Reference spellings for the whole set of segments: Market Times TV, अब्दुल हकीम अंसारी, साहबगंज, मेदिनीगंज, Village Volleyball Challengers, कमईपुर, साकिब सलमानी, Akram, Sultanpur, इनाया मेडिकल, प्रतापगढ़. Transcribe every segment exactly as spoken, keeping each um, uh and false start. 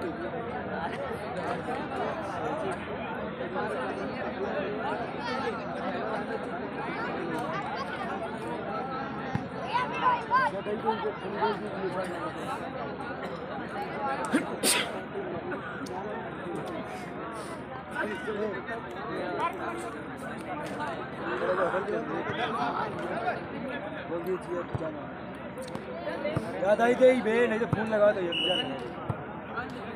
याद आई गई बे, नहीं तो फोन लगा दो यार,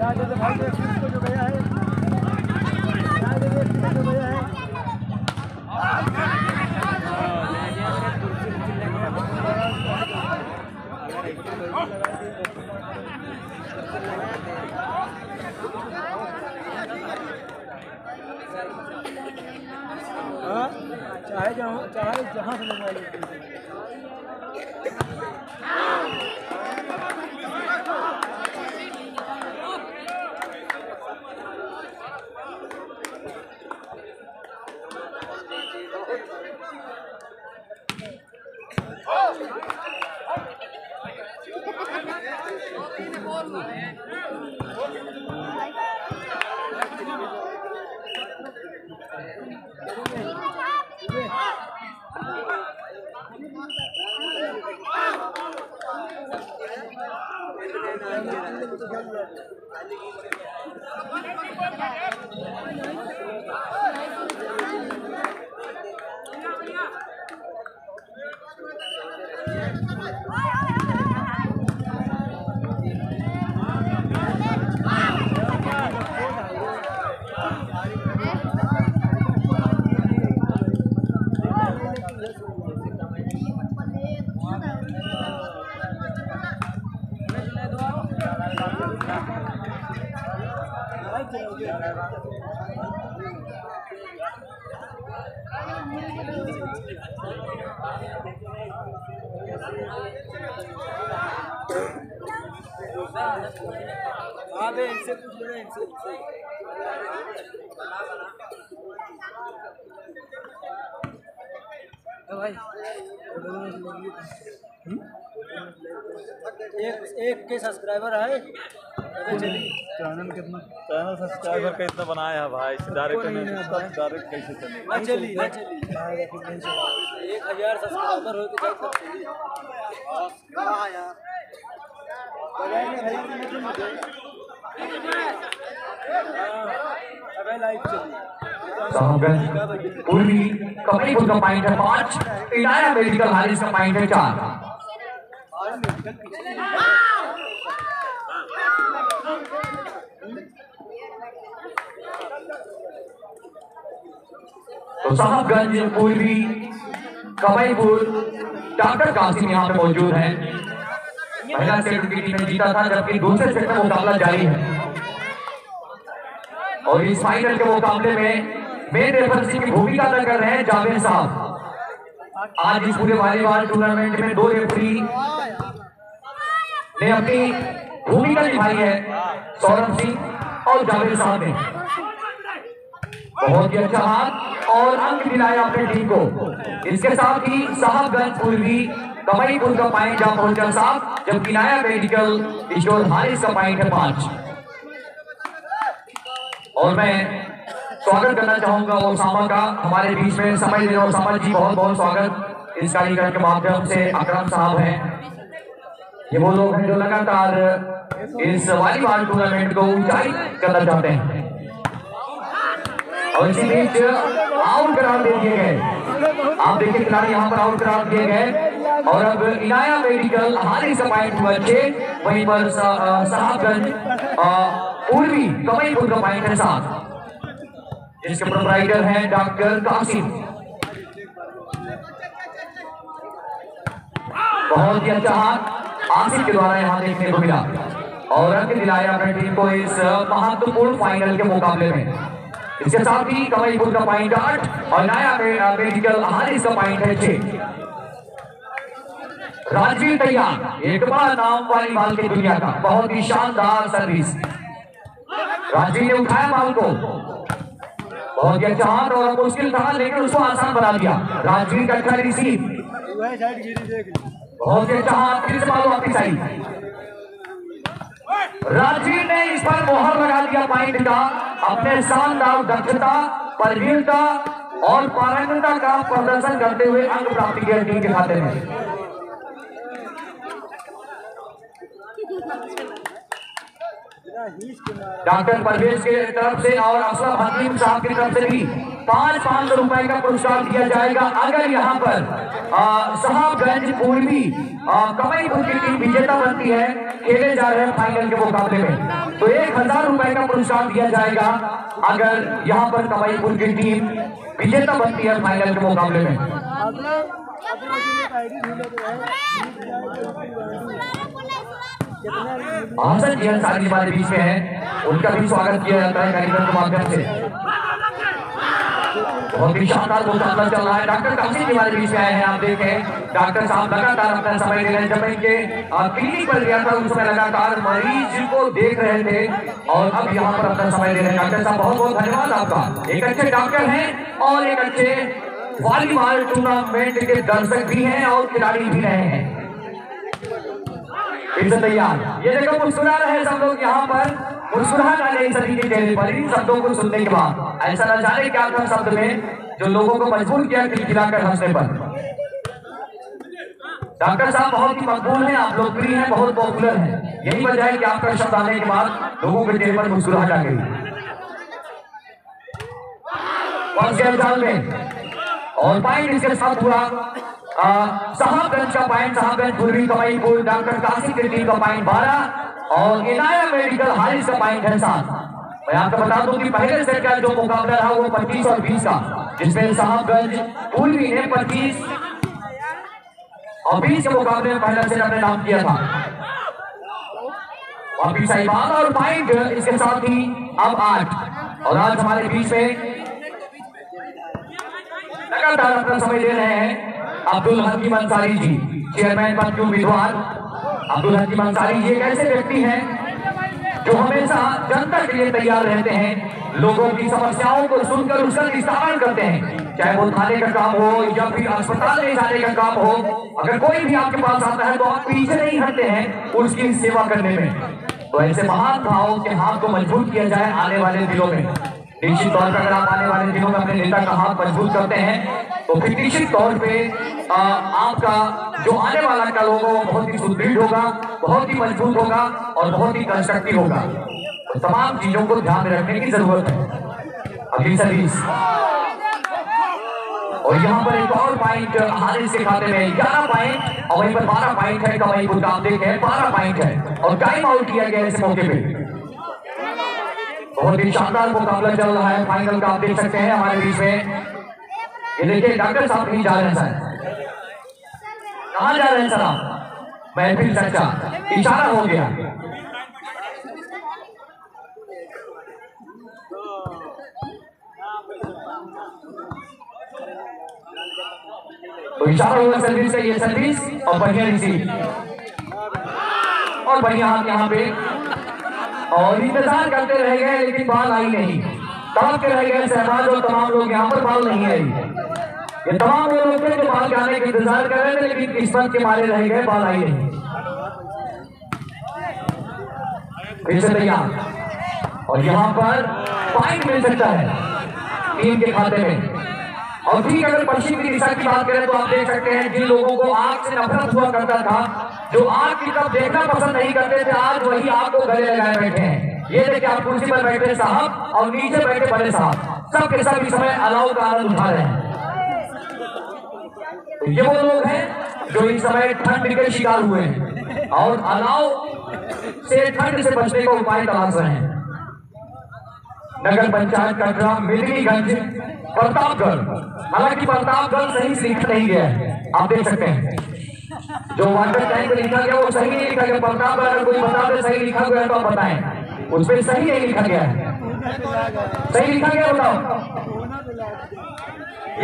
चार जैसे भाई को जो गया है, चार जैसे जो गया है, हाँ चाहे जहाँ चाहे जहाँ से लगवाइए। एक एक के सब्सक्राइबर है चैनल, कितना चैनल सब्सक्राइबर का इतना बनाया है भाई, डायरेक्ट ने डायरेक्ट कैसे चले ना चली ना चली एक हजार सब्सक्राइबर हो तो क्या यार अबे लाइव चली पूरी कपड़ी का पॉइंट है पाँच, इनाया मेडिकल हारिस का पॉइंट है चार। तो साहबगंज पूर्वी कमईपुर डॉक्टर कासिम यहाँ पे मौजूद है। पहला सेट की टीम ने जीता था, जबकि दूसरे सेट का मुकाबला जारी है और इस फाइनल के मुकाबले में मेन रेफरेंसी की भूमिका अदा कर रहे हैं जावेद साहब। आज इस पूरे वॉलीबॉल टूर्नामेंट में दो रेफरी ने अपनी भूमिका निभाई है, सौरभ सिंह और जावेद साहब ने बहुत ही अच्छा हाथ और अंक दिलाया अपने टीम को। इसके साथ ही साहबगंज पूर्वी कमईपुर का पॉइंट जहां पहुंचा साहब, जबकि नाया मेडिकल किशोर हारिस का पॉइंट है पांच। और मैं स्वागत करना चाहूंगा ओसामा का हमारे बीच में समय दे। ओसामा जी बहुत बहुत स्वागत। इस कार्यक्रम के माध्यम से अकरम साहब हैं, ये वो लोग हैं जो लगातार इस वॉलीबॉल टूर्नामेंट को ऊंचाई करना चाहते हैं और इसी बीच आउट करार दे दिए गए। आप देखिए खिलाड़ी यहाँ पर आउट करार दिए गए और अब इनाया मेडिकल हारिस पॉइंट बचे, वहीं पर साहबगंज पूर्वी कमईपुर का पॉइंट है साथ, जिसके प्रोपराइटर हैं डॉक्टर कासिम। बहुत ही अच्छा हाथ आसिफ के द्वारा यहाँ देखने को मिला और रंग दिलाया अपनी टीम को इस महत्वपूर्ण फाइनल के मुकाबले में। इसके साथ ही कमईपुर का पॉइंट आठ और नया मेडिकल हारिस का पॉइंट है छह। राजीव तैयार एक बड़ा नाम वाली बाल की दुनिया का, बहुत ही शानदार सर्विस राजीव ने उठाया बाल को, बहुत ही अच्छा हाथ और मुश्किल था लेकिन उसको आसान बना दिया। राजीव का अच्छा रिसीव, बहुत ही अच्छा हाथ, फिर से बाल वापिस आई। राजीव ने इस पर मोहर लगा दिया पॉइंट का, अपने शानदार दक्षता, परवीरता और पारंगता का प्रदर्शन करते हुए अंक प्राप्ति किया टीम के खाते में। डॉक्टर परवेज के तरफ से और अशरफ हकीम साहब की तरफ से भी पांच पांच रुपए का पुरस्कार दिया जाएगा अगर यहाँ पर साहबगंज पूर्वी कमईपुर की टीम विजेता बनती है खेले जा रहे फाइनल के मुकाबले में, तो एक हजार रुपए का पुरस्कार दिया जाएगा अगर यहाँ पर कमईपुर की टीम विजेता बनती है फाइनल के मुकाबले में। हसन जी अंसारी हमारे बीच में है, उनका भी स्वागत किया जाता है कार्यक्रम के माध्यम से। बहुत ही शानदार मुकाबला चल रहा है। डॉक्टर कासिम जी हमारे बीच में आए हैं, आप देखें डॉक्टर साहब लगातार अपना समय दे रहे हैं। जब इनके क्लिनिक पर गया था उसमें लगातार मरीज को देख रहे थे और अब यहाँ पर अपना समय दे रहे हैं। डॉक्टर साहब बहुत बहुत धन्यवाद आपका, एक अच्छे डॉक्टर है और एक अच्छे वॉलीबॉल टूर्नामेंट के दर्शक भी है और खिलाड़ी भी रहे हैं। तैयार ये देखो मुस्कुरा रहे सब लोग यहाँ पर, मुस्कुरा डाले सभी के चेहरे पर इन शब्दों को सुनने के बाद। ऐसा न जाने क्या था शब्द में जो लोगों को मजबूर किया खिलखिलाकर हंसने पर। डॉक्टर साहब बहुत ही मकबूल हैं, आप लोकप्रिय हैं, बहुत पॉपुलर हैं, यही वजह है कि आपका शब्द आने के बाद लोगों के चेहरे पर मुस्कुराहट आ गई और पॉइंट इसके साथ हुआ साहबगंज का पॉइंट, साहबगंज पूर्वी कमईपुर, डॉक्टर कासिम की टीम का पॉइंट बारह और इनाया मेडिकल हारिस का पॉइंट है सात। मैं आपको बता दूं कि पहले सेट का जो मुकाबला रहा वो पच्चीस और बीस का, जिसमें साहबगंज पूर्वी ने पच्चीस और बीस के मुकाबले में पहला सेट अपने नाम किया था और बीसाई बारह और पॉइंट इसके साथ ही अब आठ। और आज हमारे बीच में लगातार अपना समय दे रहे हैं अब्दुल हकीम अंसारी जी, चेयरमैन पद के उम्मीदवार अब्दुल हकीम अंसारी जी एक ऐसे व्यक्ति हैं जो हमेशा जनता के लिए तैयार रहते हैं, लोगों की समस्याओं को सुनकर उसका निस्तारण करते हैं, चाहे वो थाने का काम हो या फिर अस्पताल ले जाने का काम हो। अगर कोई भी आपके पास आता है तो आप पीछे नहीं हटते हैं उसकी सेवा करने में। तो ऐसे महान भावों के हाथ को मजबूत किया जाए आने वाले दिनों में। निश्चित तौर पर अगर आप आने वाले दिनों में अपने नेता का हाथ मजबूत करते हैं तो फिर निश्चित तौर पे आपका जो आने वाला कल होगा वो बहुत ही सुदृढ़ होगा, बहुत ही मजबूत होगा और बहुत ही कंस्ट्रक्टिव होगा। तो तमाम चीजों को ध्यान में रखने की जरूरत है। अगली सर्विस और यहाँ पर एक और पॉइंट हारिस के खाते में, ग्यारह पॉइंट और वहीं पर बारह पॉइंट है कमईपुर का, आप देखें बारह पॉइंट है और टाइम आउट किया गया इस मौके पर। बहुत ही शानदार मुकाबला चल रहा है फाइनल का, आप देख सकते हैं हमारे बीच में। ये देखिए डॉक्टर साहब नहीं जा रहे हैं सर, कहाँ जा रहे हैं सर आप? महफिल चर्चा, इशारा हो गया। तो इशारा होगा सर्विस से, ये सर्विस और बढ़िया रिसीव और बढ़िया हाथ यहाँ पे और इंतजार करते रह गए लेकिन बाल आई नहीं, तड़पते रह गए शहबाज और तमाम लोग यहाँ पर, बाल नहीं आई। ये तमाम वो लोग थे जो बाल आने के इंतजार कर रहे थे लेकिन किस्मत के मारे रह गए, बाल आई नहीं। फिर से तैयार और यहाँ पर पॉइंट मिल सकता है टीम के खाते में। और ठीक अगर पश्चिम की दिशा की बात करें तो आप देख सकते हैं जिन लोगों को आग से नफरत हुआ करता था, जो आग की तरफ देखना पसंद नहीं करते थे, आज वही आग को गले लगाए बैठे हैं। ये देखिए आप कुर्सी पर बैठे साहब और नीचे बैठे बड़े साहब, सबके सब इस समय अलाव का आनंद उठा रहे हैं। ये वो लोग हैं जो इस समय ठंड के शिकार हुए हैं और अलाव से ठंड से बचने का उपाय तलाश रहे हैं। नगर पंचायत कटरा, मेदिनीगंज, प्रतापगढ़, हालांकि प्रतापगढ़ सही सीख नहीं गया है, आप देख सकते हैं। जो वाटर टाइम पे लिखा गया वो सही नहीं लिखा गया। पक्का अगर कोई बता दे सही लिखा गया तो आप बताएं, उस पे सही नहीं लिखा गया है। सही लिखा गया बताओ।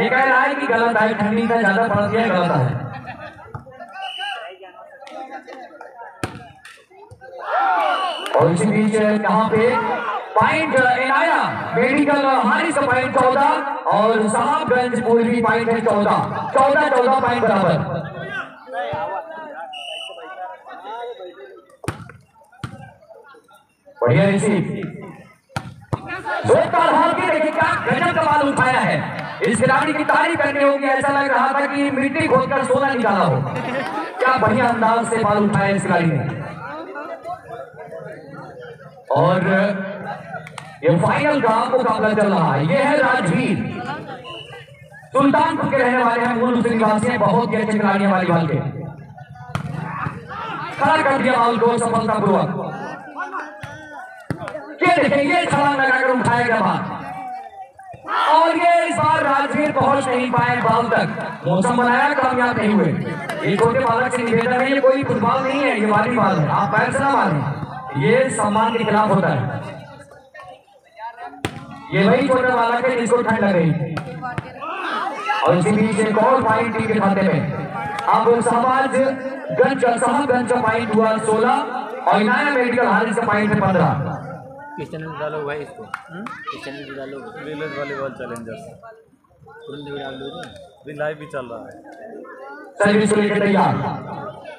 ये कह रहा है कि गलत है, ठंडी का ज्यादा पड़ गया गलत है। और इसी बीच यहाँ पे पॉइंट इनाया मेडिकल हारी का पॉइंट चौदह और साहबगंज पूर्वी पॉइंट है चौदह चौदह चौदह पॉइंट बराबर। बढ़िया रिसीव दो बार होगी, देखिए क्या गजब कमाल उठाया है इस खिलाड़ी की। तारीफ करनी होगी, ऐसा लग रहा था कि मिट्टी खोदकर सोना निकाला हो। क्या बढ़िया अंदाज से बाल उठाया इस खिलाड़ी ने। और ये फाइनल का मुकाबला चल रहा है। ये है राजवीर, सुल्तानपुर के रहने वाले हैं, मूल रूप से निवासी हैं, बहुत ही अच्छे खिलाड़ी वाली बाल के। खड़ा कर दिया बाल को सफलतापूर्वक। ये देखें, ये छलांग लगाकर उठाया गया बाल और ये इस बार राजवीर पहुंच नहीं पाए बाल तक। मौसम बनाया, कामयाब नहीं हुए। ये छोटे बालक से निवेदन है, ये कोई फुटबॉल नहीं है, ये वाली बाल है, आप पैर से ना मारें, ये सम्मान के खिलाफ होता है। ये वही छोटा वाला के जिसको ठंड लग रही। और इसी बीच एक और पॉइंट टीम के खाते में। अब साहबगंज साहबगंज का पॉइंट हुआ सोलह और इनाया मेडिकल हारिस का पॉइंट है पंद्रह। किस चैनल पे डालो भाई इसको? किस चैनल पे डालो? Village volleyball Challengers. लाइव भी चल रहा है। सर्विस को लेकर तैयार,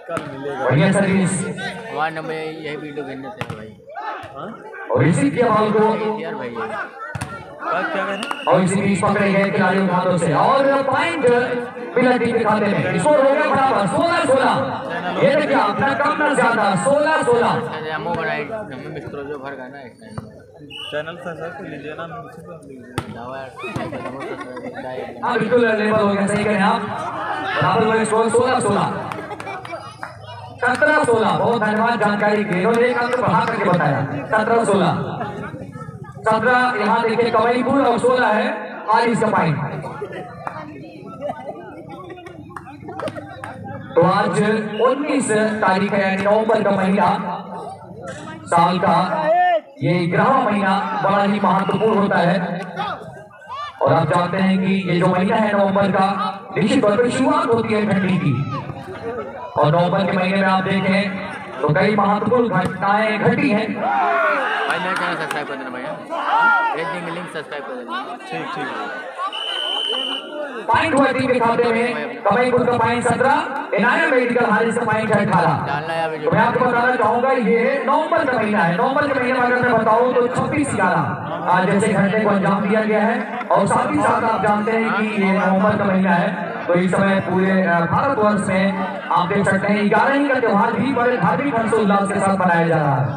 कल मिलेगा बढ़िया सर्विस। हमारा नंबर यही वीडियो भेजने थे भाई। हां और इसी के बॉल को यार भाई बात क्या है। और इसी बीच पकड़े गए खिलाड़ियों हाथों से और पॉइंट पेनल्टी के खाते में। स्कोर हो गया बराबर सोलह सोलह। ये देखिए अपना कम ना ज्यादा सोलह सोलह। हम बड़ा हम मित्रों जो भर गया ना इस टाइम चैनल सब्सक्राइब लीजिए ना। मुझसे आप लीजिए दावा है। हां बिल्कुल लेवल हो गया, सही करें आप। बराबर वाले सोलह सोलह सत्रह सोलह बहुत धन्यवाद जानकारी के। तो बढ़ा करके बताया सत्रह सोलह सत्रह यहाँ देखिए कवईपुर और सोलह है आली सफाई। तो आज उन्नीस तारीख है, नवंबर का महीना, साल का ये ग्यारहवां महीना बड़ा ही महत्वपूर्ण होता है। और आप जानते हैं कि ये जो महीना है नवंबर का, निश्चित तौर पर शुरुआत होती है ठंडी की। और नवंबर के महीने में आप देखें तो कई महत्वपूर्ण घटनाएं घटी हैं। भाई मेरा चैनल सब्सक्राइब कर देना भैया, भेज देंगे लिंक, सब्सक्राइब कर देना। ठीक ठीक। पॉइंट हुआ टीम के खाते में, कमईपुर का पॉइंट सत्रह, इनाया मेडिकल हारिस का पॉइंट है अठारह। तो मैं आपको बताना चाहूंगा ये नवंबर का महीना है। नवंबर के महीने में अगर मैं बताऊँ तो छब्बीस ग्यारह आज जैसे घटने को अंजाम दिया गया है। और साथ ही साथ आप जानते हैं कि ये नवम्बर का महीना है, तो इस समय पूरे भारतवर्ष में आप देख सकते हैं ग्यारह ही का त्यौहार भी बड़े धार्मिक हर्षोल्लास के साथ मनाया जा रहा है।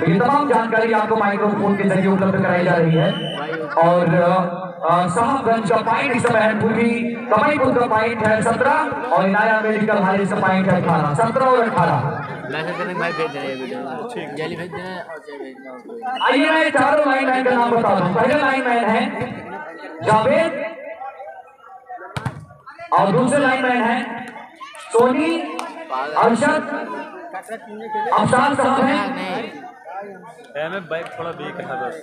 तो ये तमाम जानकारी आपको माइक्रोफोन के जरिए उपलब्ध कराई जा रही है। और साहबगंज का पॉइंट इस समय है पूर्वी, कमईपुर का पॉइंट है सत्रह और इनाया मेडिकल हारिस का पॉइंट है अठारह। सत्रह और अठारह मैसेज करने भाई भेज देना, ये वीडियो जल्दी भेज देना। और जय भेजना। आइए मैं चारों लाइनमैन का नाम बता दूं। पहला लाइनमैन है जावेद और दूसरे लाइनमैन है सोनी, अर्शद, अफसान साहब हैं। मैं बैक थोड़ा बेक है बस।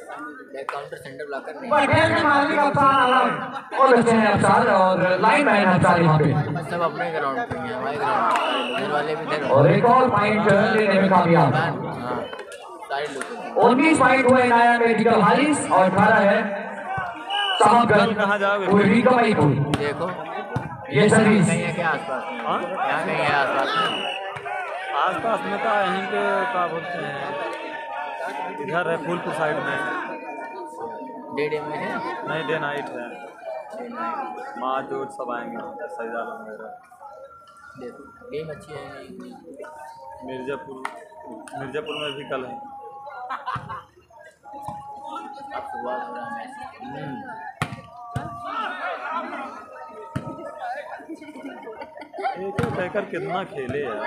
बैक काउंटर सेंटर ब्लॉकर नहीं। पटेल के मालिक अफसान आलम और अच्छे हैं अफसान और लाइनमैन अफसान यहाँ पे। सब अपने ग्राउंड पे हैं, हमारे ग्राउंड घर वाले भी थे। और एक और पॉइंट लेने में कामयाब। उन्नीस पॉइंट हुए इनाया मेडिकल हारिस और अठारह है साहबगंज पूर्वी कमईपुर। देखो ये सर्विस नहीं है क्या आसपास? हाँ यहाँ नहीं है आसपास में। आसपास में तो यहीं पे क्या बोलते हैं, इधर है फूलपुर साइड में। डे डे में है? नहीं डे नाइट है। माँ दूध सब आएंगे सजा वगैरह। गेम अच्छी है। मिर्ज़ापुर मिर्ज़ापुर में भी कल है। अब सुबह हो रहा है। एक बैकर कितना खेले यार।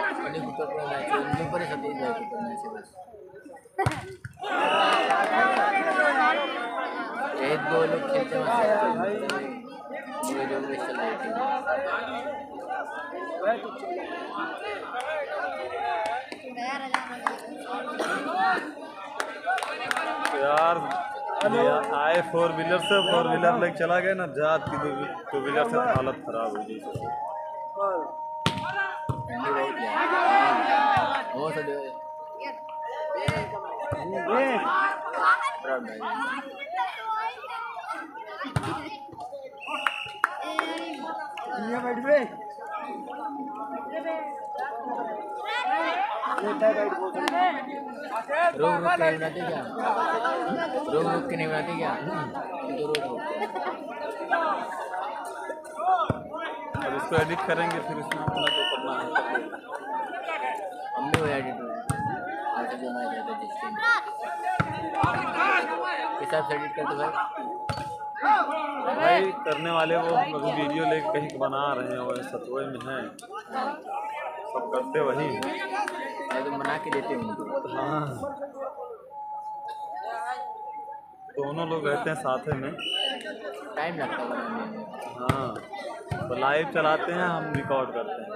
एक दो लोग खेलते हैं यार आए फोर व्हीलर से फोर व्हीलर लेके चला गया ना, जात की टू व्हीलर से हालत खराब हो गई। रोक रोक के नहीं बनाते क्या? रोक रोक के नहीं बनाते क्या? अब इसको एडिट करेंगे फिर इसमें करना है। हम भी वो एडिट हिसाब से एडिट करते भाई भाई करने वाले वो वीडियो लेके कहीं बना रहे हैं, वो सतवे में हैं, सब करते वही हैं, तो बना के देते हैं। हाँ दोनों लोग रहते हैं साथ में, टाइम लगता है। हाँ तो लाइव चलाते हैं, हम रिकॉर्ड करते हैं।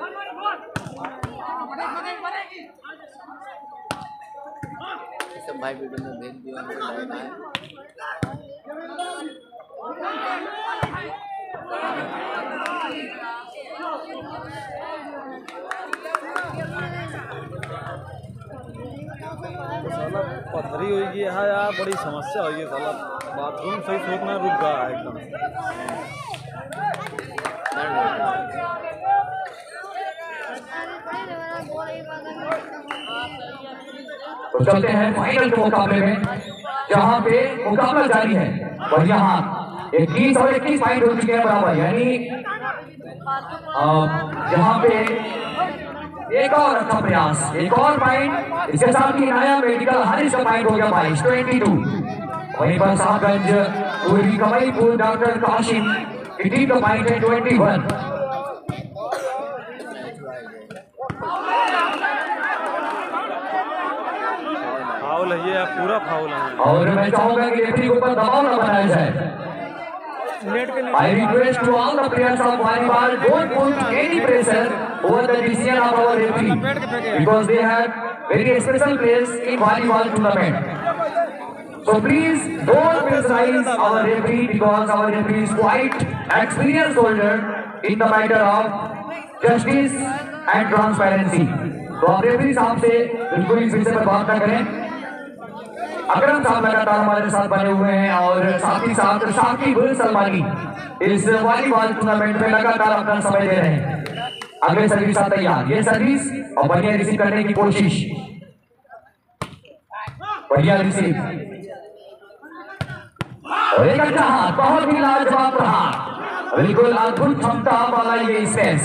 सब भाई वीडियो में भेज दिया। पथरी हो गई है यार, बड़ी समस्या हो गई। साला बाथरूम सही सोचना रुक गया है एकदम। तो चलते हैं फाइनल के मुकाबले में, जहां पे मुकाबला जारी है और यहाँ इक्कीस और इक्कीस पॉइंट हो चुके हैं बराबर, यानी यहाँ पे एक और अच्छा प्रयास, एक और पॉइंट इसके साथ ही नया मेडिकल हरीश का पॉइंट हो गया बाईस ट्वेंटी टू। वहीं पर साहबगंज पूर्वी कमईपुर डॉक्टर काशिम की टीम का पॉइंट है ट्वेंटी वन। फाउल है ये, पूरा फाउल है। और मैं चाहूंगा कि रेफरी के ऊपर दबाव न बनाया जाए। I request to all the players of volleyball don't put any pressure over the decision of our referee because they have very special place in volleyball tournament. So please don't pressurize our referee because our referee is quite experienced holder in the matter of justice and transparency. So आप referee साहब से बिल्कुल इस विषय पर बात न करें। अकरम साहब लगातार हमारे साथ बने हुए हैं और साथ ही साथ साकिब सलमानी इस वॉलीबॉल टूर्नामेंट में लगातार अपना समय दे रहे हैं। अगले सर्विस आता तैयार, ये सर्विस और बढ़िया रिसीव करने की कोशिश, बढ़िया रिसीव और एक अच्छा हाथ, बहुत ही लाजवाब रहा। बिल्कुल अद्भुत क्षमता वाला ये स्पेस।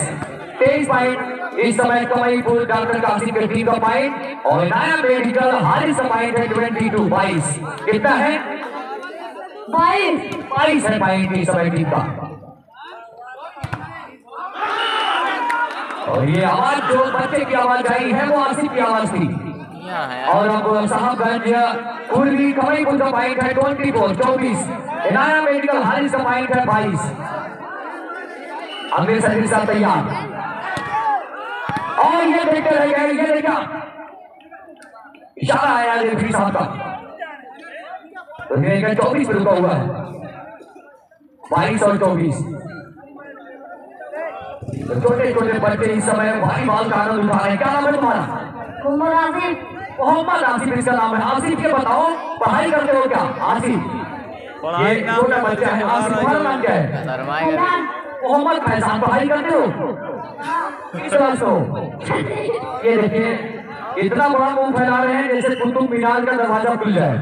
तेईस पॉइंट इस समय कमईपुर डॉक्टर कासिम के टीम का पॉइंट और नया मेडिकल हारिस पॉइंट है ट्वेंटी टू बाईस। कितना है? बाईस बाईस है पॉइंट इस समय टीम का। और ये आवाज जो बच्चे की आवाज आई है वो आसिफ की आवाज थी। और अब साहबगंज पूर्वी कमईपुर का पॉइंट है ट्वेंटी फोर चौबीस, नया मेडिकल हारिस का पॉइंट है बाईस। अगले सर्विस का तैयार और ये देखते रह गए, ये देखा इशारा आया रेफरी साहब का। चौबीस पर रुका हुआ है, बाईस और चौबीस। छोटे छोटे बच्चे इस समय भाई बाल का आनंद उठा रहे हैं। क्या नाम है तुम्हारा? आसिफ। मोहम्मद आसिफ इसका नाम है। आसिफ ये बताओ पढ़ाई करते हो क्या? आसिफ छोटा बच्चा है, आसिफ हमारा नाम क्या है? मोहम्मद फैजान। पढ़ाई करते हो? किस क्लास हो? ये देखिए इतना बड़ा मुंह फैला रहे हैं जैसे कुतुब मीनार का दरवाजा खुल जाए।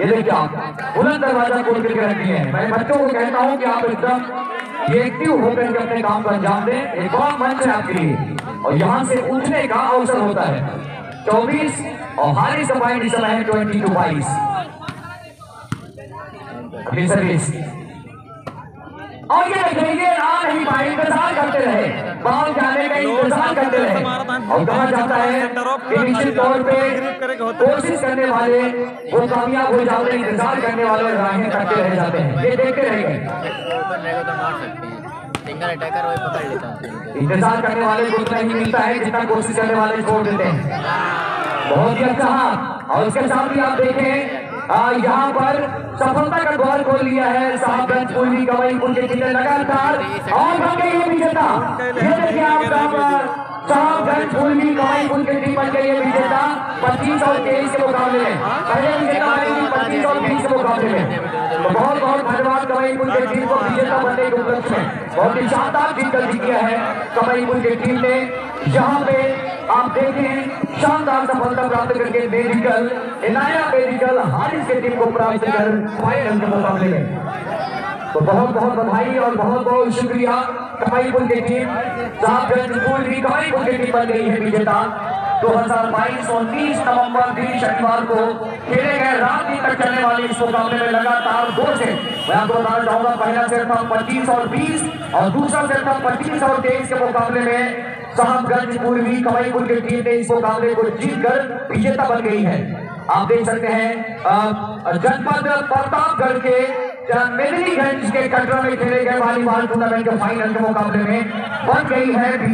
ये देखिए आप बुलंद दरवाजा खोल करके रखी है। मैं बच्चों को कहता हूँ कि आप एकदम एक्टिव होकर के अपने काम को अंजाम दें। एक और मंच है आपके लिए और यहाँ से उठने का अवसर होता है। चौबीस और हारिस पॉइंट इस समय है ट्वेंटी टू बाईस। और ये देखिए ये नाम है ही भाई इंतजार करते रहे, बॉल जाने का इंतजार करते रहे। और कहा जाता है कि निश्चित तौर पे कोशिश करने वाले वो कामयाब हो जाते हैं, इंतजार करने वाले राहें करते रह जाते हैं। ये देखते रहेंगे अटैकर वही पकड़ लेता है, इंतजार करने वाले को उतना ही मिलता है जितना कोशिश करने वाले छोड़ देते हैं। बहुत ही अच्छा। और उसके साथ भी आप देखें यहाँ पर सफलता का द्वार खोल लिया है साहबगंज पूर्वी गवईपुर के जिले लगातार और बने ये विजेता। ये देखिए आप यहाँ पर साहबगंज पूर्वी गवईपुर के टीम के लिए विजेता पच्चीस और तेईस के मुकाबले में, पहले विजेता पच्चीस और तेईस के मुकाबले में। बहुत बहुत धन्यवाद गवईपुर के टीम को विजेता बनने के उपलक्ष्य में। बहुत ही शानदार जीत किया है गवईपुर के टीम ने। यहाँ पे आप देखें शानदार सफलता प्राप्त करके मेडिकल इनाया मेडिकल हारिस के टीम को प्राप्त कर फाइनल के मुकाबले में। तो बहुत बहुत बधाई और बहुत बहुत शुक्रिया गवईपुर की टीम। साहबगंज पूर्वी गवईपुर की टीम बन गई है विजेता। दो हज़ार बाईस और तीस नवंबर दिन शनिवार को खेले गए रात तक चलने वाले इस मुकाबले में लगातार दो से मैं आपको बताना चाहूंगा, पहला सेट था पच्चीस और बीस और दूसरा सेट था पच्चीस और तेईस के मुकाबले में साहबगंज पूर्वी गवईपुर की टीम ने इस मुकाबले को जीतकर विजेता बन गई है। आप देख सकते हैं जनपद प्रतापगढ़ के मेदनीगंज के कटरा में खेले गए वॉलीबॉल टूर्नामेंट के फाइनल के मुकाबले में बन गई है।